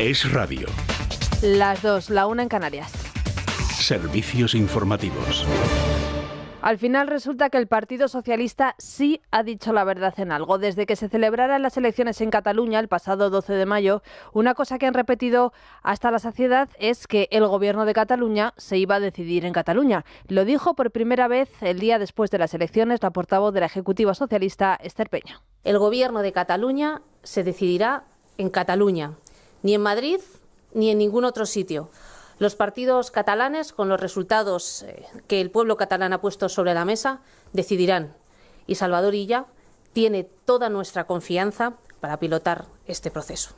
Es Radio. Las 2, la 1 en Canarias. Servicios informativos. Al final resulta que el Partido Socialista sí ha dicho la verdad en algo. Desde que se celebraran las elecciones en Cataluña el pasado 12 de mayo, una cosa que han repetido hasta la saciedad es que el gobierno de Cataluña se iba a decidir en Cataluña. Lo dijo por primera vez el día después de las elecciones la portavoz de la Ejecutiva Socialista, Esther Peña. El gobierno de Cataluña se decidirá en Cataluña, ni en Madrid ni en ningún otro sitio. Los partidos catalanes, con los resultados que el pueblo catalán ha puesto sobre la mesa, decidirán. Y Salvador Illa tiene toda nuestra confianza para pilotar este proceso.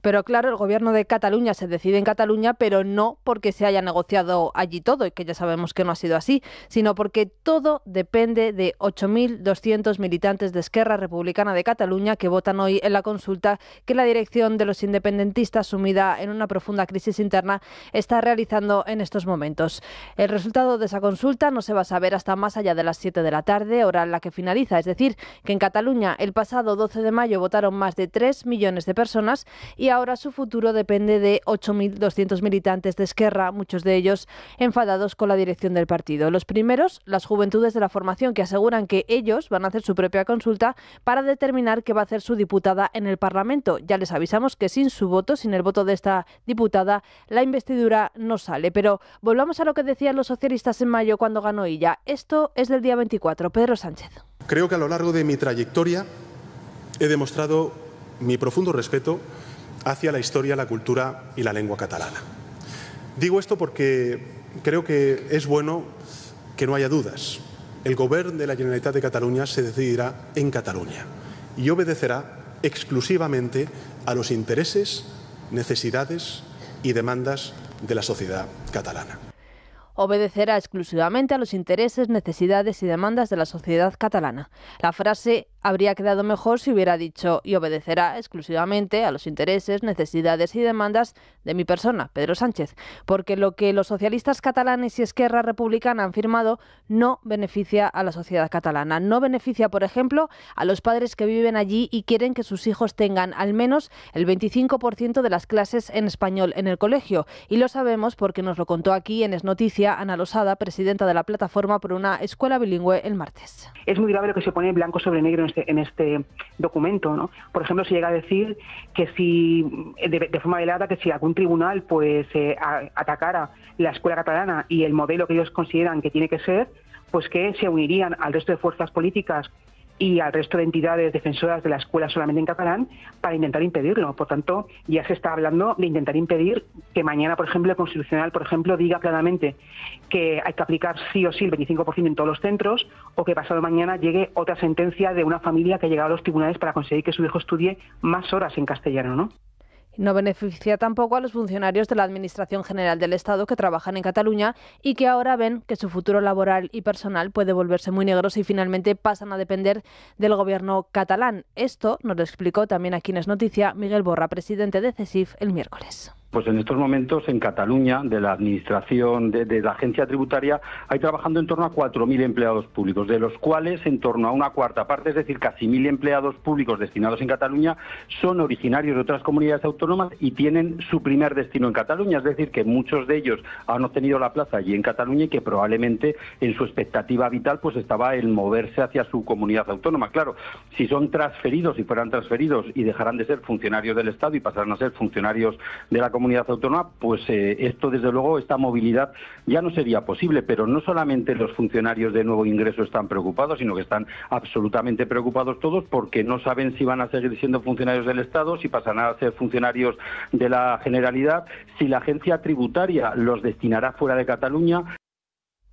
Pero claro, el gobierno de Cataluña se decide en Cataluña, pero no porque se haya negociado allí todo, y que ya sabemos que no ha sido así, sino porque todo depende de 8.200 militantes de Esquerra Republicana de Cataluña que votan hoy en la consulta que la dirección de los independentistas, sumida en una profunda crisis interna, está realizando en estos momentos. El resultado de esa consulta no se va a saber hasta más allá de las 7 de la tarde, hora en la que finaliza. Es decir, que en Cataluña el pasado 12 de mayo votaron más de 3 millones de personas y ahora su futuro depende de 8.200 militantes de Esquerra, muchos de ellos enfadados con la dirección del partido. Los primeros, las juventudes de la formación, que aseguran que ellos van a hacer su propia consulta para determinar qué va a hacer su diputada en el Parlamento. Ya les avisamos que sin su voto, sin el voto de esta diputada, la investidura no sale. Pero volvamos a lo que decían los socialistas en mayo cuando ganó Illa. Esto es del día 24. Pedro Sánchez. Creo que a lo largo de mi trayectoria he demostrado mi profundo respeto hacia la historia, la cultura y la lengua catalana. Digo esto porque creo que es bueno que no haya dudas. El gobierno de la Generalitat de Cataluña se decidirá en Cataluña y obedecerá exclusivamente a los intereses, necesidades y demandas de la sociedad catalana. Obedecerá exclusivamente a los intereses, necesidades y demandas de la sociedad catalana. La frase habría quedado mejor si hubiera dicho y obedecerá exclusivamente a los intereses, necesidades y demandas de mi persona, Pedro Sánchez, porque lo que los socialistas catalanes y Esquerra Republicana han firmado no beneficia a la sociedad catalana. No beneficia, por ejemplo, a los padres que viven allí y quieren que sus hijos tengan al menos el 25% de las clases en español en el colegio. Y lo sabemos porque nos lo contó aquí en Es Noticia Ana Losada, presidenta de la Plataforma por una Escuela Bilingüe, el martes. Es muy grave lo que se pone blanco sobre negro en este documento, ¿no? Por ejemplo, se llega a decir que si, de forma velada, que si algún tribunal pues atacara la escuela catalana y el modelo que ellos consideran que tiene que ser, pues que se unirían al resto de fuerzas políticas y al resto de entidades defensoras de la escuela solamente en catalán para intentar impedirlo. Por tanto, ya se está hablando de intentar impedir que mañana, por ejemplo, el Constitucional, por ejemplo, diga claramente que hay que aplicar sí o sí el 25% en todos los centros, o que pasado mañana llegue otra sentencia de una familia que ha llegado a los tribunales para conseguir que su hijo estudie más horas en castellano, ¿no? No beneficia tampoco a los funcionarios de la Administración General del Estado que trabajan en Cataluña y que ahora ven que su futuro laboral y personal puede volverse muy negro si finalmente pasan a depender del gobierno catalán. Esto nos lo explicó también aquí en Es Noticia Miguel Borra, presidente de CESIF, el miércoles. Pues en estos momentos en Cataluña, de la administración, de la agencia tributaria, hay trabajando en torno a 4.000 empleados públicos, de los cuales en torno a una cuarta parte, es decir, casi 1.000 empleados públicos destinados en Cataluña, son originarios de otras comunidades autónomas y tienen su primer destino en Cataluña, es decir, que muchos de ellos han obtenido la plaza allí en Cataluña y que probablemente en su expectativa vital pues estaba el moverse hacia su comunidad autónoma. Claro, si son transferidos, si fueran transferidos y dejarán de ser funcionarios del Estado y pasarán a ser funcionarios de la comunidad autónoma, pues esto, desde luego, esta movilidad ya no sería posible. Pero no solamente los funcionarios de nuevo ingreso están preocupados, sino que están absolutamente preocupados todos, porque no saben si van a seguir siendo funcionarios del Estado, si pasarán a ser funcionarios de la Generalidad, si la agencia tributaria los destinará fuera de Cataluña.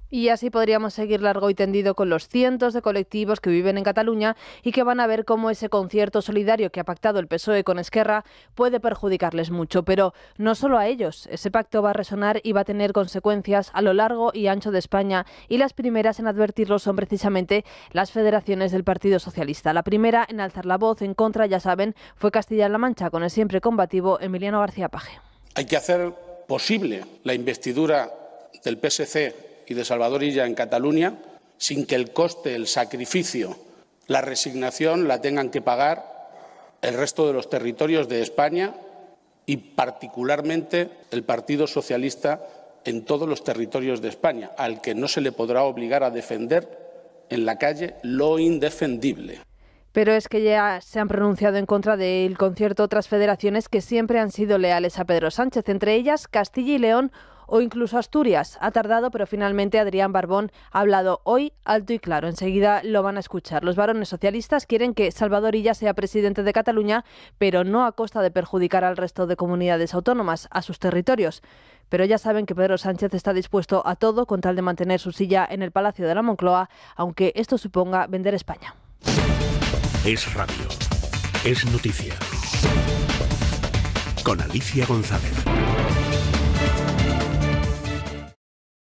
Y así podríamos seguir largo y tendido con los cientos de colectivos que viven en Cataluña y que van a ver cómo ese concierto solidario que ha pactado el PSOE con Esquerra puede perjudicarles mucho. Pero no solo a ellos. Ese pacto va a resonar y va a tener consecuencias a lo largo y ancho de España. Y las primeras en advertirlo son precisamente las federaciones del Partido Socialista. La primera en alzar la voz en contra, ya saben, fue Castilla-La Mancha, con el siempre combativo Emiliano García Page. Hay que hacer posible la investidura del PSC y de Salvador Illa en Cataluña, sin que el coste, el sacrificio, la resignación la tengan que pagar el resto de los territorios de España y particularmente el Partido Socialista en todos los territorios de España, al que no se le podrá obligar a defender en la calle lo indefendible. Pero es que ya se han pronunciado en contra del concierto otras federaciones que siempre han sido leales a Pedro Sánchez, entre ellas Castilla y León o incluso Asturias. Ha tardado, pero finalmente Adrián Barbón ha hablado hoy alto y claro. Enseguida lo van a escuchar. Los varones socialistas quieren que Salvador Illa sea presidente de Cataluña, pero no a costa de perjudicar al resto de comunidades autónomas, a sus territorios. Pero ya saben que Pedro Sánchez está dispuesto a todo con tal de mantener su silla en el Palacio de la Moncloa, aunque esto suponga vender España. Es radio, es noticia. Con Alicia González.